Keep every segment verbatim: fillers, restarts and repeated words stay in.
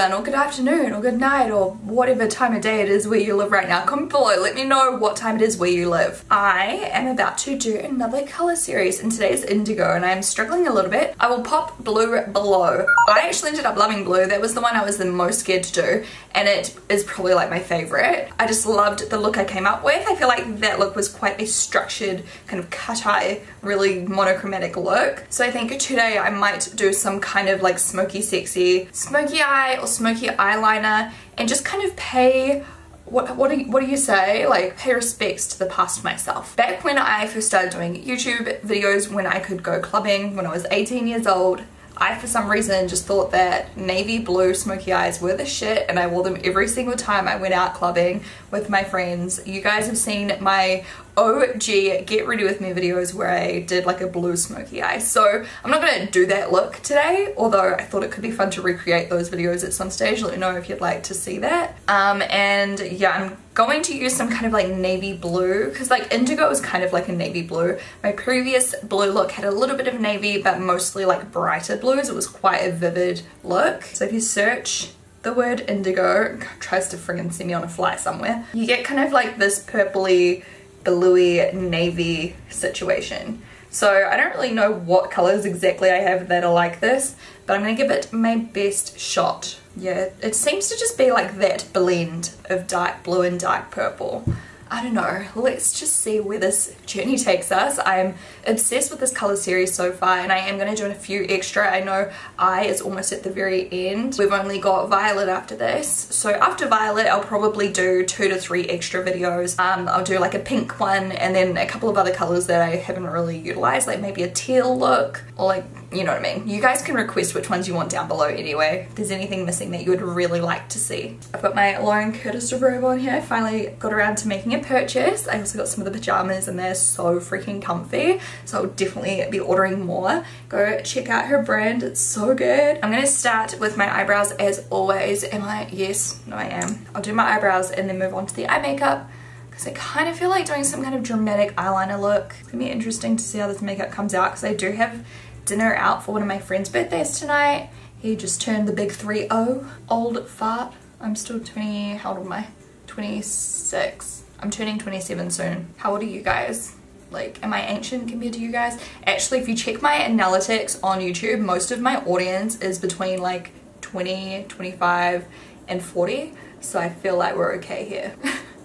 everyone, or good afternoon, or good night, or whatever time of day it is where you live right now. Comment below, let me know what time it is where you live. I am about to do another colour series, and today is indigo, and I am struggling a little bit. I will pop blue below. I actually ended up loving blue. That was the one I was the most scared to do, and it is probably like my favourite. I just loved the look I came up with. I feel like that look was quite a structured, kind of cut-eye, really monochromatic look. So I think today I might do some kind of like smoky sexy, smoky eye or smoky eyeliner, and just kind of pay, what, what, do you, what do you say, like pay respects to the past myself. Back when I first started doing YouTube videos, when I could go clubbing, when I was eighteen years old, I for some reason just thought that navy blue smoky eyes were the shit, and I wore them every single time I went out clubbing with my friends. You guys have seen my O G Get Ready With Me videos where I did like a blue smoky eye. So I'm not going to do that look today, although I thought it could be fun to recreate those videos at some stage. Let me know if you'd like to see that. Um, and yeah, I'm going to use some kind of like navy blue, because like indigo is kind of like a navy blue. My previous blue look had a little bit of navy, but mostly like brighter blues. It was quite a vivid look. So if you search the word indigo, tries to friggin' see me on a fly somewhere, you get kind of like this purpley, bluey, navy situation. So I don't really know what colors exactly I have that are like this, but I'm gonna give it my best shot. Yeah, it seems to just be like that blend of dark blue and dark purple. I don't know, let's just see where this journey takes us. I'm obsessed with this colour series so far, and I am going to do a few extra. I know I is almost at the very end. We've only got violet after this. So after violet, I'll probably do two to three extra videos. Um, I'll do like a pink one, and then a couple of other colours that I haven't really utilised, like maybe a teal look, or like, you know what I mean. You guys can request which ones you want down below anyway, if there's anything missing that you would really like to see. I've got my Lauren Curtis robe on here. I finally got around to making a purchase. I also got some of the pajamas, and they're so freaking comfy. So I'll definitely be ordering more. Go check out her brand, it's so good. I'm gonna start with my eyebrows as always. Am I? Yes, no I am. I'll do my eyebrows and then move on to the eye makeup, because I kind of feel like doing some kind of dramatic eyeliner look. It's gonna be interesting to see how this makeup comes out, because I do have dinner out for one of my friend's birthdays tonight. He just turned the big three oh. Old fart. I'm still twenty, how old am I? twenty-six. I'm turning twenty-seven soon. How old are you guys? Like, am I ancient compared to you guys? Actually, if you check my analytics on YouTube, most of my audience is between like twenty, twenty-five and forty. So I feel like we're okay here.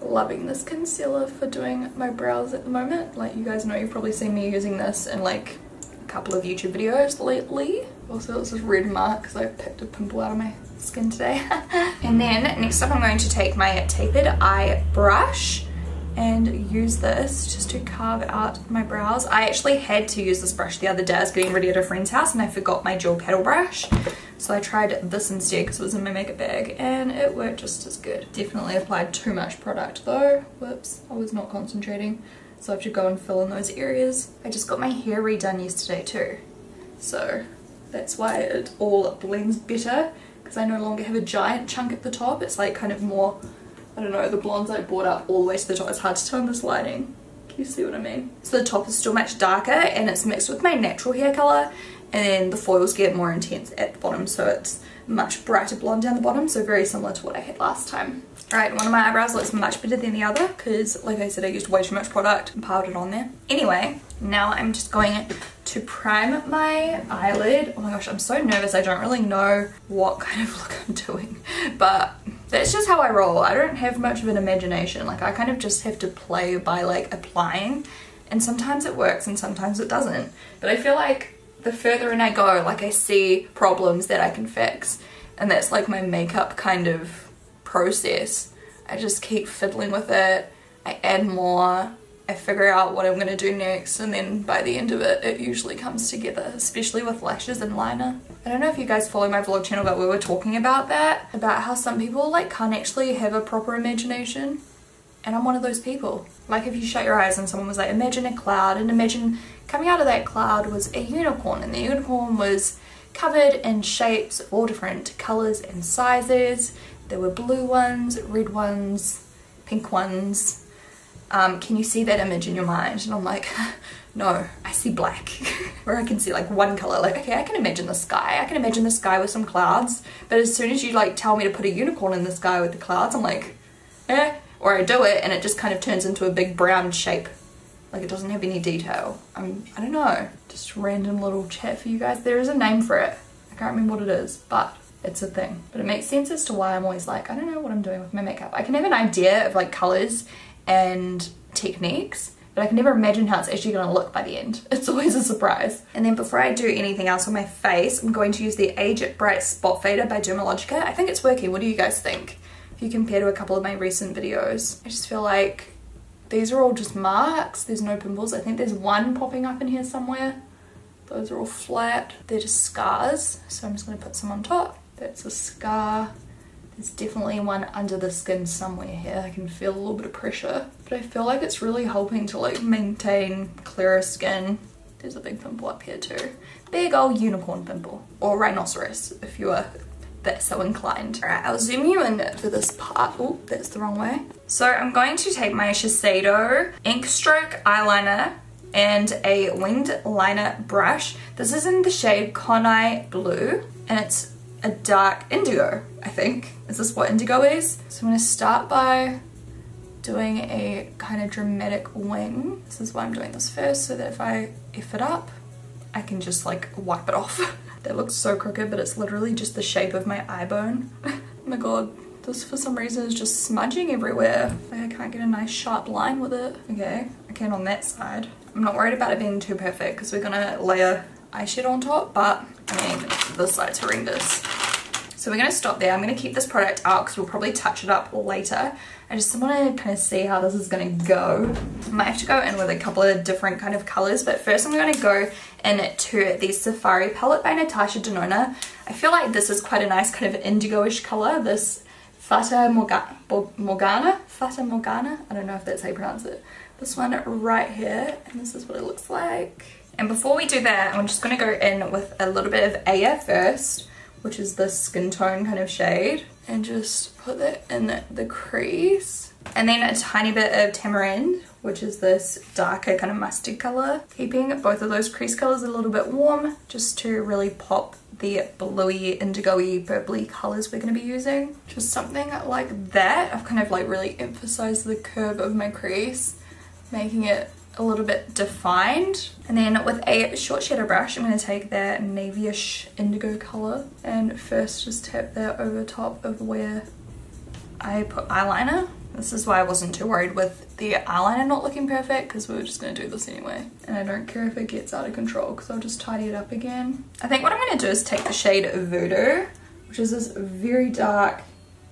Loving this concealer for doing my brows at the moment. Like, you guys know, you've probably seen me using this and like couple of YouTube videos lately. Also, it's this red mark because I picked a pimple out of my skin today. And then next up, I'm going to take my tapered eye brush and use this just to carve out my brows. I actually had to use this brush the other day. I was getting ready at a friend's house and I forgot my dual paddle brush. So I tried this instead because it was in my makeup bag, and it worked just as good. Definitely applied too much product though. Whoops, I was not concentrating. So I have to go and fill in those areas. I just got my hair redone yesterday too. So that's why it all blends better, because I no longer have a giant chunk at the top. It's like kind of more, I don't know, the blondes I brought up all the way to the top. It's hard to tell in this lighting. Can you see what I mean? So the top is still much darker, and it's mixed with my natural hair color. And then the foils get more intense at the bottom, so it's much brighter blonde down the bottom. So very similar to what I had last time. Alright, one of my eyebrows looks much better than the other, because like I said, I used way too much product and piled it on there. Anyway, now I'm just going to prime my eyelid. Oh my gosh, I'm so nervous. I don't really know what kind of look I'm doing, but that's just how I roll. I don't have much of an imagination. Like, I kind of just have to play by like applying, and sometimes it works and sometimes it doesn't. But I feel like the further in I go, like, I see problems that I can fix, and that's like my makeup kind of process. I just keep fiddling with it, I add more, I figure out what I'm gonna do next, and then by the end of it, it usually comes together, especially with lashes and liner. I don't know if you guys follow my vlog channel, but we were talking about that, about how some people like can't actually have a proper imagination, and I'm one of those people. Like, if you shut your eyes and someone was like, imagine a cloud, and imagine coming out of that cloud was a unicorn, and the unicorn was covered in shapes of all different colors and sizes. There were blue ones, red ones, pink ones, um, can you see that image in your mind? And I'm like, no, I see black. Or I can see like one color. Like, okay, I can imagine the sky. I can imagine the sky with some clouds. But as soon as you like tell me to put a unicorn in the sky with the clouds, I'm like, eh. Or I do it and it just kind of turns into a big brown shape. Like it doesn't have any detail. I'm, I don't know. Just random little chat for you guys. There is a name for it. I can't remember what it is, but it's a thing. But it makes sense as to why I'm always like, I don't know what I'm doing with my makeup. I can have an idea of like colors and techniques, but I can never imagine how it's actually gonna look by the end. It's always a surprise. And then before I do anything else on my face, I'm going to use the Age It Bright Spot Fader by Dermalogica. I think it's working. What do you guys think? If you compare to a couple of my recent videos, I just feel like these are all just marks. There's no pimples. I think there's one popping up in here somewhere. Those are all flat. They're just scars. So I'm just gonna put some on top. That's a scar. There's definitely one under the skin somewhere here. I can feel a little bit of pressure, but I feel like it's really helping to like maintain clearer skin. There's a big pimple up here too. Big old unicorn pimple, or rhinoceros if you are that so inclined. All right, I'll zoom you in for this part. Oh, that's the wrong way. So I'm going to take my Shiseido Ink Stroke eyeliner and a winged liner brush. This is in the shade Conai Blue, and it's a dark indigo, I think. Is this what indigo is? So I'm gonna start by doing a kind of dramatic wing. This is why I'm doing this first, so that if I F it up, I can just like wipe it off. That looks so crooked, but it's literally just the shape of my eye bone. Oh my God, this for some reason is just smudging everywhere. Like I can't get a nice sharp line with it. Okay, I can on that side. I'm not worried about it being too perfect because we're gonna layer eyeshadow on top, but I mean, this side's horrendous. So we're gonna stop there. I'm gonna keep this product out because we'll probably touch it up later. I just wanna kind of see how this is gonna go. I might have to go in with a couple of different kind of colors, but first I'm gonna go into the Safari palette by Natasha Denona. I feel like this is quite a nice kind of indigo-ish color. This Fata Morga Morgana, Fata Morgana, I don't know if that's how you pronounce it. This one right here, and this is what it looks like. And before we do that, I'm just gonna go in with a little bit of Aya first, which is the skin tone kind of shade, and just put that in the crease. And then a tiny bit of Tamarind, which is this darker kind of mustard color. Keeping both of those crease colors a little bit warm, just to really pop the bluey, indigo-y, purpley colors we're gonna be using. Just something like that. I've kind of like really emphasized the curve of my crease, making it a little bit defined. And then with a short shadow brush, I'm going to take that navy-ish indigo color and first just tap that over top of where I put eyeliner. This is why I wasn't too worried with the eyeliner not looking perfect, because we were just going to do this anyway. And I don't care if it gets out of control because I'll just tidy it up again. I think what I'm going to do is take the shade Voodoo, which is this very dark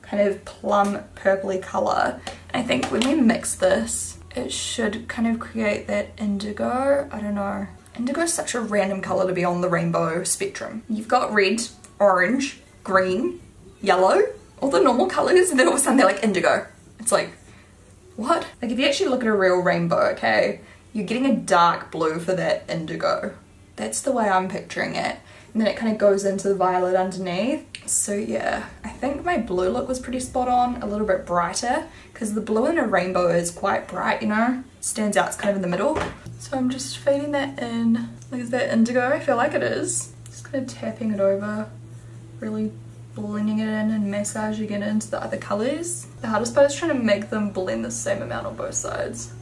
kind of plum purpley color. And I think when we mix this, it should kind of create that indigo. I don't know. Indigo is such a random color to be on the rainbow spectrum. You've got red, orange, green, yellow, all the normal colors, and then all of a sudden they're like indigo. It's like, what? Like if you actually look at a real rainbow, okay, you're getting a dark blue for that indigo. That's the way I'm picturing it. And then it kind of goes into the violet underneath. So yeah, I think my blue look was pretty spot on, a little bit brighter, because the blue in a rainbow is quite bright, you know? It stands out, it's kind of in the middle. So I'm just fading that in. Like, is that indigo? I feel like it is. Just kind of tapping it over, really blending it in and massaging it into the other colors. The hardest part is trying to make them blend the same amount on both sides.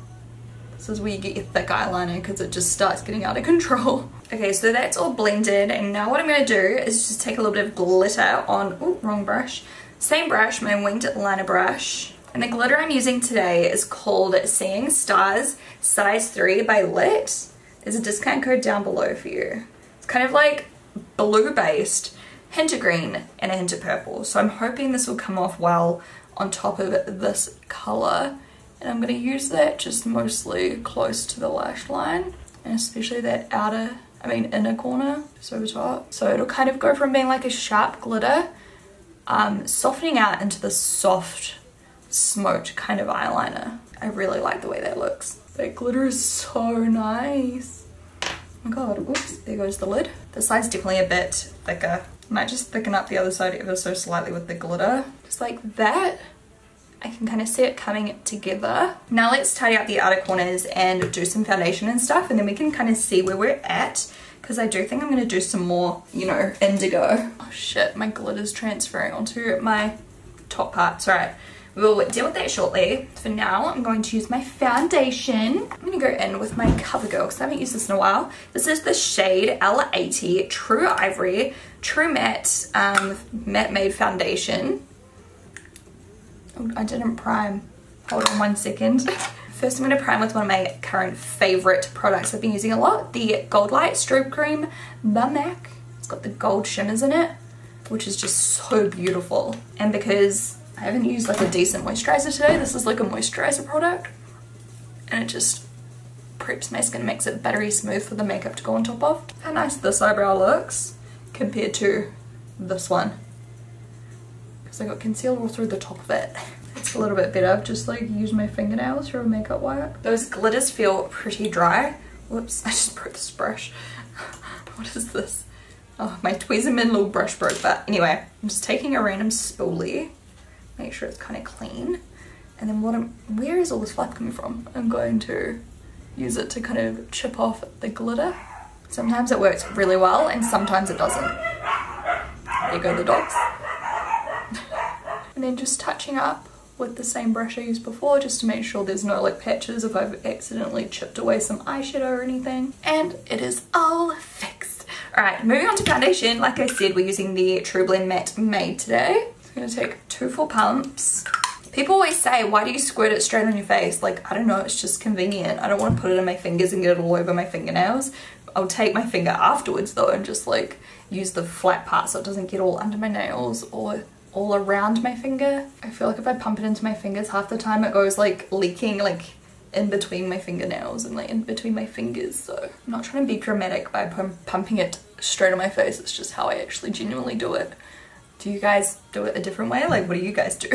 This is where you get your thick eyeliner because it just starts getting out of control. Okay, so that's all blended, and now what I'm going to do is just take a little bit of glitter on, oh, wrong brush. Same brush, my winged liner brush. And the glitter I'm using today is called Seeing Stars size three by L I T. There's a discount code down below for you. It's kind of like blue based, hint of green and a hint of purple. So I'm hoping this will come off well on top of this color. And I'm going to use that just mostly close to the lash line, and especially that outer, I mean inner corner, just over top. So it'll kind of go from being like a sharp glitter, um, softening out into the soft, smoked kind of eyeliner. I really like the way that looks. That glitter is so nice. Oh my God, whoops, there goes the lid. This side's definitely a bit thicker. I might just thicken up the other side ever so slightly with the glitter. Just like that. I can kind of see it coming together. Now let's tidy up the outer corners and do some foundation and stuff, and then we can kind of see where we're at, because I do think I'm going to do some more, you know, indigo. Oh shit, my glitter's transferring onto my top parts. All right, we'll deal with that shortly. For now, I'm going to use my foundation. I'm going to go in with my CoverGirl because I haven't used this in a while. This is the shade L eighty True Ivory, True Matte, um, Matte Made Foundation. Oh, I didn't prime. Hold on one second. First, I'm going to prime with one of my current favorite products I've been using a lot, the Gold Light Strobe Cream by MAC. It's got the gold shimmers in it, which is just so beautiful. And because I haven't used like a decent moisturizer today, this is like a moisturizer product, and it just preps my skin, makes it buttery smooth for the makeup to go on top of. How nice this eyebrow looks compared to this one, because I got concealer all through the top of it. It's a little bit better. I've just like used my fingernails for a makeup wire. Those glitters feel pretty dry. Whoops, I just broke this brush. What is this? Oh, my Tweezerman little brush broke. But anyway, I'm just taking a random spoolie, make sure it's kind of clean, and then what I'm, where is all this fluff coming from? I'm going to use it to kind of chip off the glitter. Sometimes it works really well and sometimes it doesn't. There go the dogs. And then just touching up with the same brush I used before, just to make sure there's no like patches if I've accidentally chipped away some eyeshadow or anything. And it is all fixed. All right, moving on to foundation. Like I said, we're using the True Blend Matte Made today. I'm gonna take two full pumps. People always say, why do you squirt it straight on your face? Like, I don't know, it's just convenient. I don't want to put it in my fingers and get it all over my fingernails. I'll take my finger afterwards though and just like use the flat part so it doesn't get all under my nails or all around my finger. I feel like if I pump it into my fingers, half the time it goes like leaking like in between my fingernails and like in between my fingers. So I'm not trying to be dramatic by pum pumping it straight on my face. It's just how I actually genuinely do it. Do you guys do it a different way? Like, what do you guys do?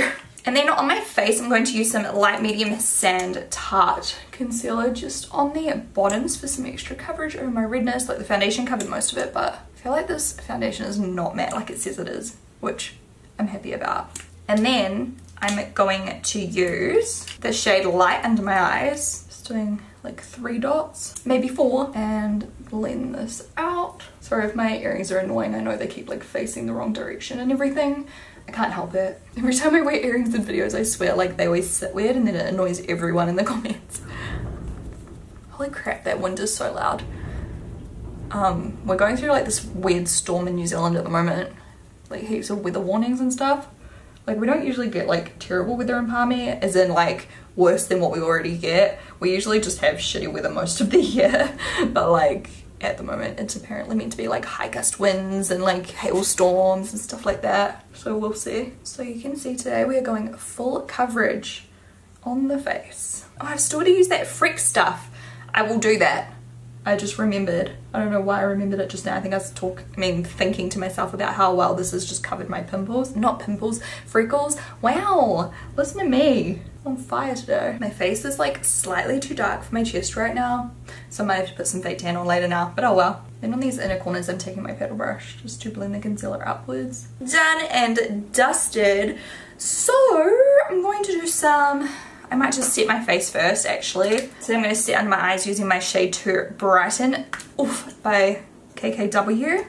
And then on my face, I'm going to use some light medium sand Tarte concealer just on the bottoms for some extra coverage over my redness. Like, the foundation covered most of it, but I feel like this foundation is not matte like it says it is, which I'm happy about. And then I'm going to use the shade Light Under My Eyes. Just doing like three dots, maybe four, and blend this out. Sorry if my earrings are annoying. I know they keep like facing the wrong direction and everything. I can't help it. Every time I wear earrings in videos, I swear like they always sit weird, and then it annoys everyone in the comments. Holy crap, that wind is so loud. Um, we're going through like this weird storm in New Zealand at the moment. Like heaps of weather warnings and stuff. Like, we don't usually get like terrible weather in Palmy, as in like worse than what we already get. We usually just have shitty weather most of the year, but like at the moment it's apparently meant to be like high gust winds and like hailstorms and stuff like that, so we'll see. So you can see today we are going full coverage on the face. Oh, I've still got to use that Freck stuff. I will do that. I just remembered. I don't know why I remembered it just now. I think I was talk, I mean, thinking to myself about how well this has just covered my pimples. Not pimples, freckles. Wow, listen to me. I'm on fire today. My face is like slightly too dark for my chest right now, so I might have to put some fake tan on later now, but oh well. Then on these inner corners, I'm taking my paddle brush just to blend the concealer upwards. Done and dusted. So I'm going to do some, I might just set my face first actually. So I'm going to set under my eyes using my shade to Brighten Oof by K K W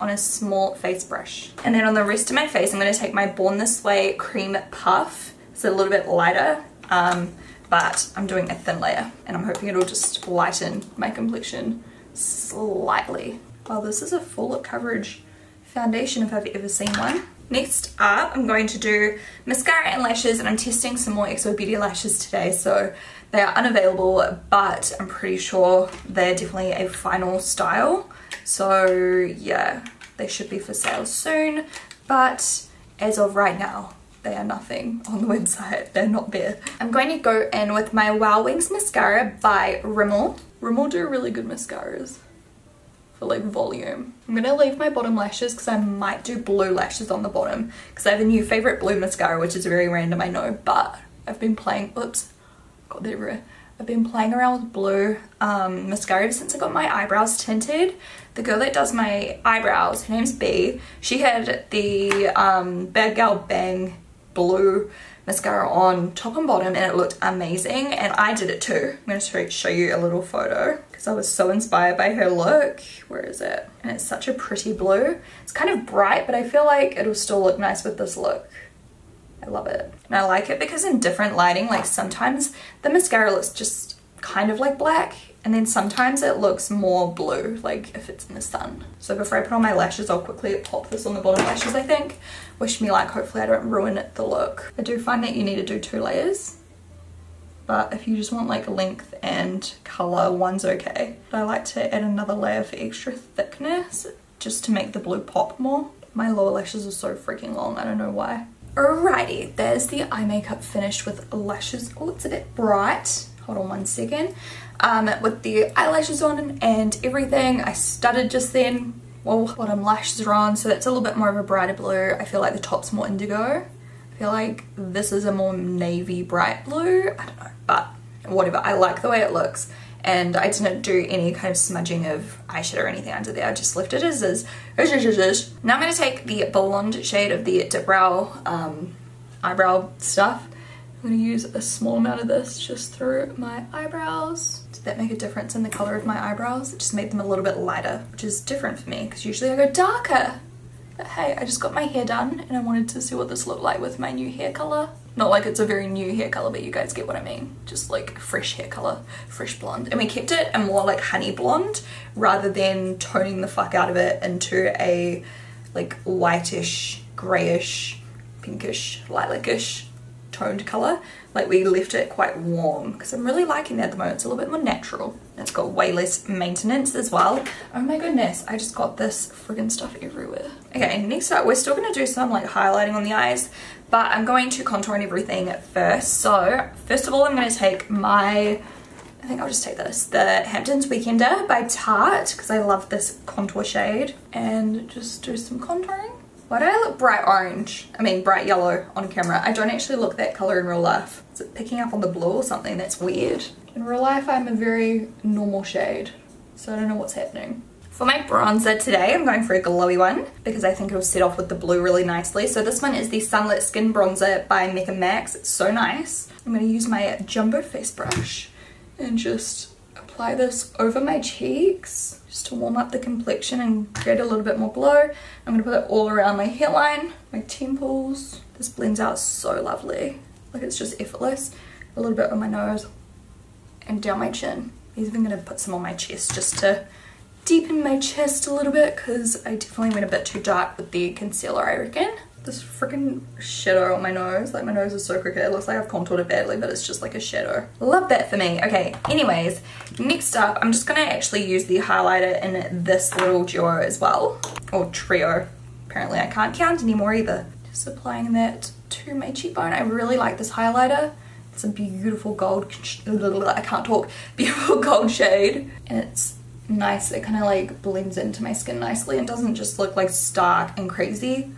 on a small face brush. And then on the rest of my face, I'm going to take my Born This Way cream puff. It's a little bit lighter, um, but I'm doing a thin layer and I'm hoping it'll just lighten my complexion slightly. Wow, this is a full coverage foundation if I've ever seen one. Next up, I'm going to do mascara and lashes, and I'm testing some more xoBeauty lashes today, so they are unavailable, but I'm pretty sure they're definitely a final style. So yeah, they should be for sale soon, but as of right now, they are nothing on the website. They're not there. I'm going to go in with my Wow Wings mascara by Rimmel. Rimmel do really good mascaras. For like volume. I'm gonna leave my bottom lashes because I might do blue lashes on the bottom because I have a new favorite blue mascara, which is very random, I know, but I've been playing, oops, got that everywhere. I've been playing around with blue um, mascara since I got my eyebrows tinted. The girl that does my eyebrows, her name's B, she had the um, Bad Gal Bang blue mascara on top and bottom and it looked amazing, and I did it too. I'm going to show you a little photo because I was so inspired by her look. Where is it? And it's such a pretty blue. It's kind of bright, but I feel like it'll still look nice with this look. I love it. And I like it because in different lighting, like sometimes the mascara looks just kind of like black, and then sometimes it looks more blue, like if it's in the sun. So before I put on my lashes, I'll quickly pop this on the bottom lashes, I think. Wish me luck, hopefully I don't ruin it, the look. I do find that you need to do two layers, but if you just want like length and colour, one's okay. But I like to add another layer for extra thickness, just to make the blue pop more. My lower lashes are so freaking long, I don't know why. Alrighty, there's the eye makeup finished with lashes. Oh, it's a bit bright. Hold on one second. Um, with the eyelashes on and everything, I stuttered just then. Well, bottom lashes are on, so that's a little bit more of a brighter blue. I feel like the top's more indigo. I feel like this is a more navy bright blue. I don't know, but whatever. I like the way it looks, and I didn't do any kind of smudging of eyeshadow or anything under there. I just left it as is. Now I'm going to take the blonde shade of the Dip Brow um, eyebrow stuff. I'm going to use a small amount of this just through my eyebrows. Did that make a difference in the color of my eyebrows? It just made them a little bit lighter, which is different for me because usually I go darker. But hey, I just got my hair done and I wanted to see what this looked like with my new hair color. Not like it's a very new hair color, but you guys get what I mean. Just like fresh hair color, fresh blonde. And we kept it a more like honey blonde rather than toning the fuck out of it into a like whitish, grayish, pinkish, lilac-ish toned color. Like we left it quite warm because I'm really liking that at the moment. It's a little bit more natural. It's got way less maintenance as well. Oh my goodness, I just got this friggin' stuff everywhere. Okay, next up we're still going to do some like highlighting on the eyes, but I'm going to contour and everything first. So first of all, I'm going to take my, I think I'll just take this, the Hamptons Weekender by Tarte, because I love this contour shade, and just do some contouring. Why do I look bright orange? I mean bright yellow on camera. I don't actually look that color in real life. Is it picking up on the blue or something? That's weird. In real life I'm a very normal shade, so I don't know what's happening. For my bronzer today, I'm going for a glowy one because I think it'll set off with the blue really nicely. So this one is the Sunlit Skin Bronzer by Mecca Max. It's so nice. I'm going to use my jumbo face brush and just apply this over my cheeks just to warm up the complexion and create a little bit more glow. I'm going to put it all around my hairline, my temples. This blends out so lovely. Like it's just effortless. A little bit on my nose and down my chin. I'm even going to put some on my chest just to deepen my chest a little bit because I definitely went a bit too dark with the concealer, I reckon. This freaking shadow on my nose, like my nose is so crooked, it looks like I've contoured it badly, but it's just like a shadow. Love that for me. Okay, anyways, next up I'm just gonna actually use the highlighter in this little duo as well, or trio, apparently I can't count anymore either. Just applying that to my cheekbone. I really like this highlighter. It's a beautiful gold, I can't talk, beautiful gold shade, and it's nice. It kind of like blends into my skin nicely and doesn't just look like stark and crazy.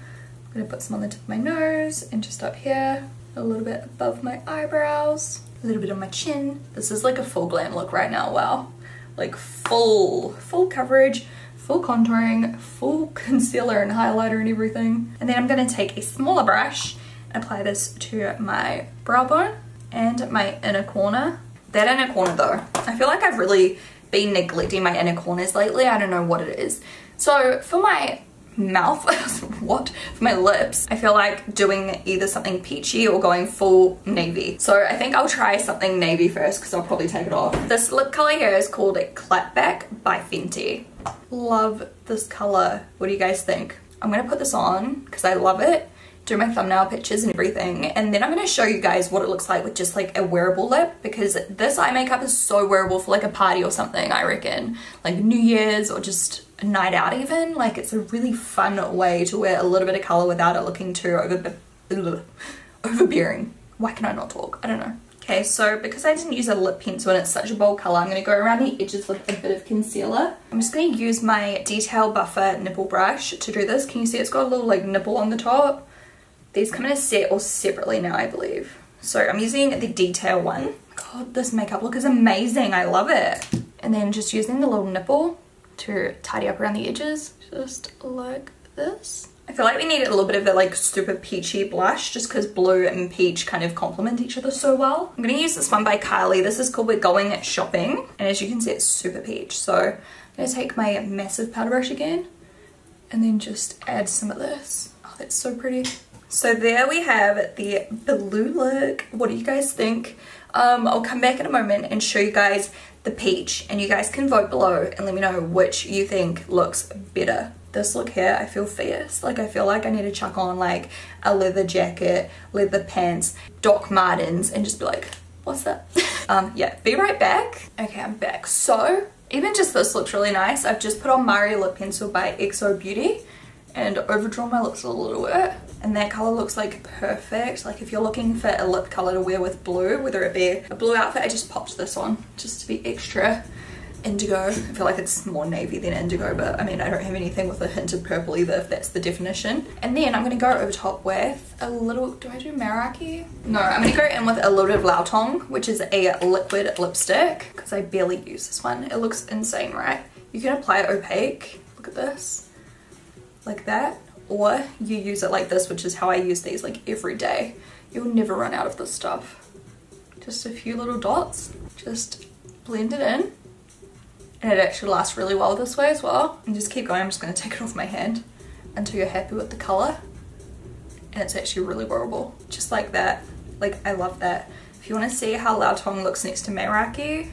I'm gonna put some on the tip of my nose and just up here, a little bit above my eyebrows, a little bit on my chin. This is like a full glam look right now, wow. Like full, full coverage, full contouring, full concealer and highlighter and everything. And then I'm gonna take a smaller brush and apply this to my brow bone and my inner corner. That inner corner though, I feel like I've really been neglecting my inner corners lately. I don't know what it is. So for my mouth what for my lips, I feel like doing either something peachy or going full navy, so I think I'll try something navy first because I'll probably take it off. This lip color here is called Clapback by Fenty. Love this color. What do you guys think? I'm gonna put this on because I love it, do my thumbnail pictures and everything, and then I'm gonna show you guys what it looks like with just like a wearable lip, because this eye makeup is so wearable for like a party or something, I reckon, like New Year's or just a night out even. Like it's a really fun way to wear a little bit of color without it looking too over overbearing. Why can I not talk? I don't know. Okay, so because I didn't use a lip pencil and it's such a bold color, I'm going to go around the edges with a bit of concealer. I'm just going to use my Detail Buffer nipple brush to do this. Can you see it's got a little like nipple on the top? These come in a set or separately now, I believe. So I'm using the detail one. God, this makeup look is amazing. I love it. And then just using the little nipple to tidy up around the edges, just like this. I feel like we needed a little bit of that like super peachy blush just because blue and peach kind of complement each other so well. I'm gonna use this one by Kylie. This is called We're Going Shopping, and as you can see it's super peach. So I'm gonna take my massive powder brush again and then just add some of this. Oh, that's so pretty. So there we have the blue look. What do you guys think? Um, I'll come back in a moment and show you guys the peach, and you guys can vote below and let me know which you think looks better. This look here, I feel fierce. Like I feel like I need to chuck on like a leather jacket, leather pants, Doc Martens, and just be like, what's that? um, yeah, be right back. Okay, I'm back. So even just this looks really nice. I've just put on Mari Lip Pencil by xoBeauty and overdrawn my lips a little bit. And that color looks like perfect. Like if you're looking for a lip color to wear with blue, whether it be a blue outfit, I just popped this on just to be extra indigo. I feel like it's more navy than indigo, but I mean, I don't have anything with a hint of purple either, if that's the definition. And then I'm gonna go over top with a little, do I do Meraki? No, I'm gonna go in with a little bit of Lao Tong, which is a liquid lipstick, because I barely use this one. It looks insane, right? You can apply it opaque, look at this, like that, or you use it like this, which is how I use these like every day. You'll never run out of this stuff. Just a few little dots, just blend it in, and it actually lasts really well this way as well. And just keep going. I'm just going to take it off my hand until you're happy with the color, and it's actually really wearable, just like that. Like I love that. If you want to see how Lao Tong looks next to Meraki,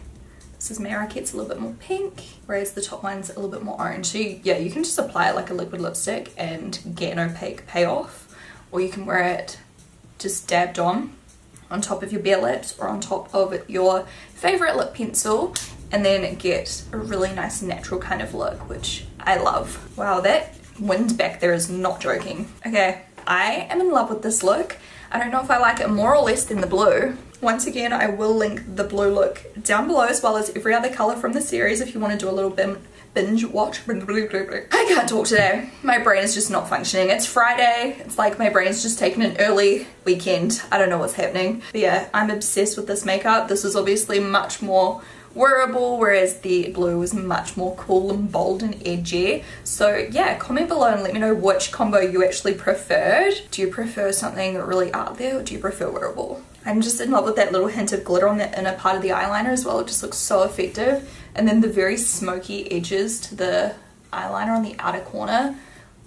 this is Meraki, it's a little bit more pink, whereas the top one's a little bit more orange. So you, yeah, you can just apply it like a liquid lipstick and get an opaque payoff, or you can wear it just dabbed on, on top of your bare lips or on top of your favorite lip pencil, and then get a really nice natural kind of look, which I love. Wow, that wind back there is not joking. Okay, I am in love with this look. I don't know if I like it more or less than the blue. Once again, I will link the blue look down below as well as every other color from the series if you want to do a little binge watch. I can't talk today. My brain is just not functioning. It's Friday. It's like my brain's just taken an early weekend. I don't know what's happening. But yeah, I'm obsessed with this makeup. This is obviously much more wearable, whereas the blue was much more cool and bold and edgy. So yeah, comment below and let me know which combo you actually preferred. Do you prefer something really out there, or do you prefer wearable? I'm just in love with that little hint of glitter on the inner part of the eyeliner as well. It just looks so effective. And then the very smoky edges to the eyeliner on the outer corner,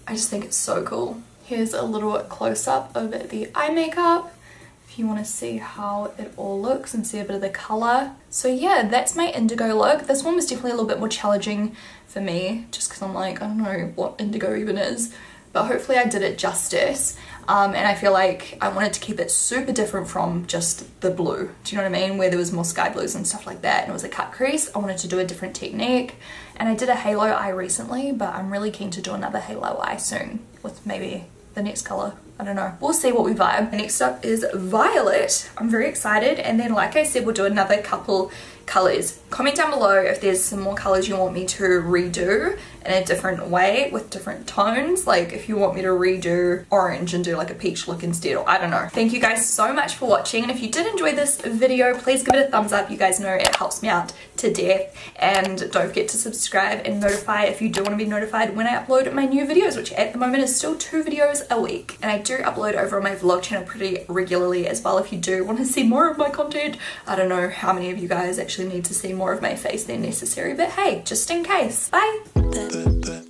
I just think it's so cool. Here's a little close-up of the eye makeup if you want to see how it all looks and see a bit of the color. So yeah, that's my indigo look. This one was definitely a little bit more challenging for me, just because I'm like, I don't know what indigo even is, but hopefully I did it justice. Um, and I feel like I wanted to keep it super different from just the blue. Do you know what I mean? Where there was more sky blues and stuff like that, and it was a cut crease. I wanted to do a different technique, and I did a halo eye recently, but I'm really keen to do another halo eye soon with maybe the next color. I don't know. We'll see what we vibe. Next up is violet. I'm very excited. And then like I said, we'll do another couple colors. Comment down below if there's some more colors you want me to redo in a different way with different tones. Like if you want me to redo orange and do like a peach look instead, or I don't know. Thank you guys so much for watching. And if you did enjoy this video, please give it a thumbs up. You guys know it helps me out to death. And don't forget to subscribe and notify if you do want to be notified when I upload my new videos, which at the moment is still two videos a week. And I do upload over on my vlog channel pretty regularly as well if you do want to see more of my content. I don't know how many of you guys actually need to see more of my face than necessary, but hey, just in case. Bye.